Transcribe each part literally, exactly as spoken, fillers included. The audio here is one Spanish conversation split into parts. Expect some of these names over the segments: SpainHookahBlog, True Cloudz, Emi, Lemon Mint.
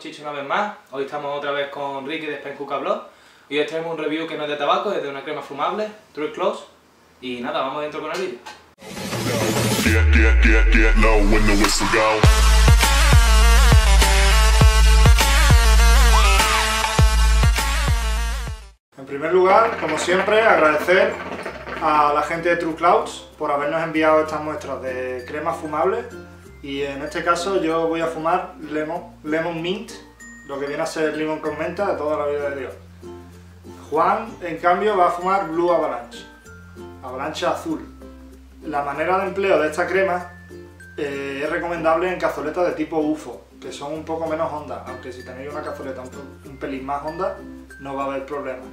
Hola chichos, una vez más. Hoy estamos otra vez con Ricky de SpainHookahBlog y hoy tenemos un review que no es de tabaco, es de una crema fumable, True Cloudz. Y nada, vamos dentro con el vídeo. Yeah, yeah, yeah, yeah, no, when the whistle go. En primer lugar, como siempre, agradecer a la gente de True Cloudz por habernos enviado estas muestras de crema fumable, y en este caso yo voy a fumar Lemon, Lemon Mint, lo que viene a ser limón con menta de toda la vida de Dios. Juan, en cambio, va a fumar Blue Avalanche, avalancha azul. La manera de empleo de esta crema eh, es recomendable en cazoletas de tipo U F O, que son un poco menos hondas, aunque si tenéis una cazoleta un, un pelín más honda no va a haber problema.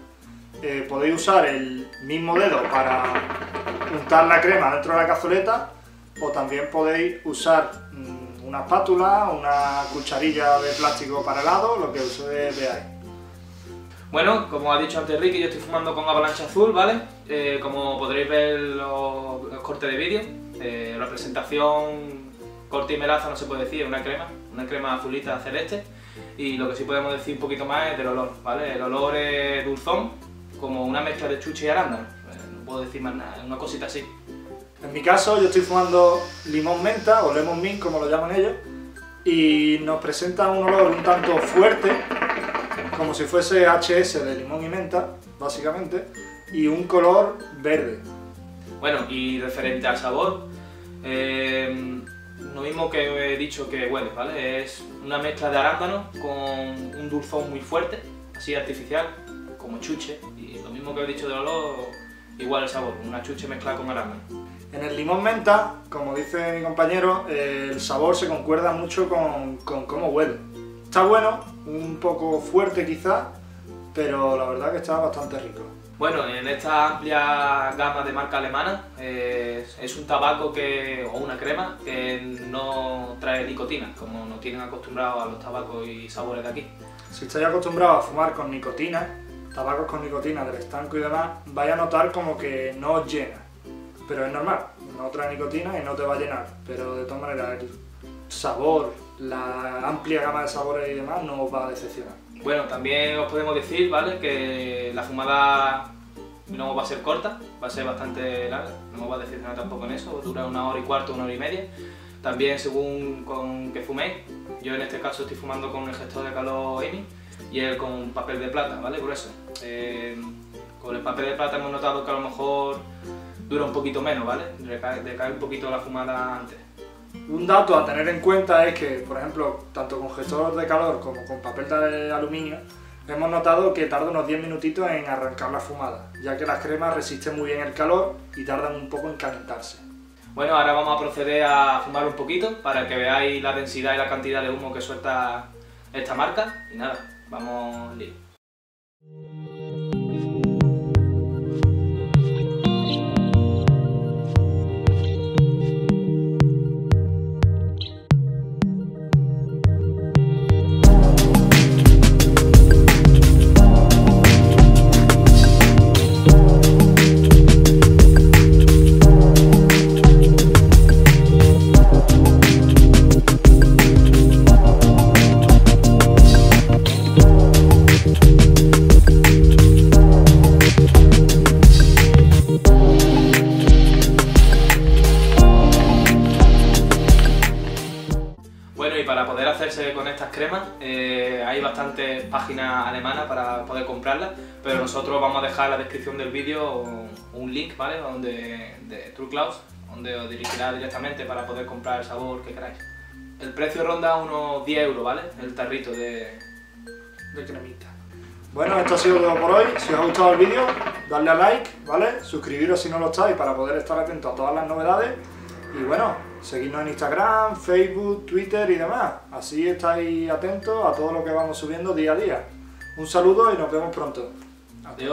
Eh, podéis usar el mismo dedo para untar la crema dentro de la cazoleta, o también podéis usar mmm, una espátula, una cucharilla de plástico para helado, lo que uséis veáis. Bueno, como ha dicho antes Ricky, yo estoy fumando con avalancha azul, ¿vale? Eh, como podréis ver los, los cortes de vídeo, eh, la presentación corte y melaza no se puede decir, es una crema, una crema azulita celeste, y lo que sí podemos decir un poquito más es del olor, ¿vale? El olor es dulzón, como una mezcla de chuche y arándano, no puedo decir más nada, una cosita así. En mi caso yo estoy fumando limón menta, o lemon mint como lo llaman ellos, y nos presenta un olor un tanto fuerte, como si fuese H S de limón y menta, básicamente, y un color verde. Bueno, y referente al sabor, eh, lo mismo que he dicho que huele, ¿vale? Es una mezcla de arándano con un dulzón muy fuerte, así artificial, como chuche, y lo mismo que he dicho del olor, igual el sabor, una chuche mezclada con arándano. En el limón menta, como dice mi compañero, eh, el sabor se concuerda mucho con, con cómo huele. Está bueno, un poco fuerte quizás, pero la verdad que está bastante rico. Bueno, en esta amplia gama de marca alemana, eh, es un tabaco que, o una crema que no trae nicotina, como nos tienen acostumbrados a los tabacos y sabores de aquí. Si estáis acostumbrados a fumar con nicotina, tabacos con nicotina del estanco y demás, vais a notar como que no os llena, pero es normal, no trae nicotina y no te va a llenar, pero de todas maneras el sabor, la amplia gama de sabores y demás no os va a decepcionar. Bueno, también os podemos decir, ¿vale?, que la fumada no va a ser corta, va a ser bastante larga, no os va a decepcionar tampoco en eso, dura una hora y cuarto, una hora y media, también según con que fuméis. Yo en este caso estoy fumando con el gestor de calor Emi y él con papel de plata, ¿vale?, grueso. Eh, con el papel de plata hemos notado que a lo mejor dura un poquito menos, ¿vale? Decae, decae un poquito la fumada antes. Un dato a tener en cuenta es que, por ejemplo, tanto con gestor de calor como con papel de aluminio, hemos notado que tarda unos diez minutitos en arrancar la fumada, ya que las cremas resisten muy bien el calor y tardan un poco en calentarse. Bueno, ahora vamos a proceder a fumar un poquito para que veáis la densidad y la cantidad de humo que suelta esta marca, y nada, vamos al lío. Para poder hacerse con estas cremas eh, hay bastantes páginas alemanas para poder comprarlas, pero nosotros vamos a dejar en la descripción del vídeo un link, ¿vale?, donde, de True Cloudz, donde os dirigirá directamente para poder comprar el sabor que queráis. El precio ronda unos diez euros, ¿vale?, el tarrito de, de cremita. Bueno, esto ha sido todo por hoy. Si os ha gustado el vídeo, dadle a like, ¿vale?, suscribiros si no lo estáis para poder estar atentos a todas las novedades. Y bueno, seguidnos en Instagram, Facebook, Twitter y demás. Así estáis atentos a todo lo que vamos subiendo día a día. Un saludo y nos vemos pronto. Adiós.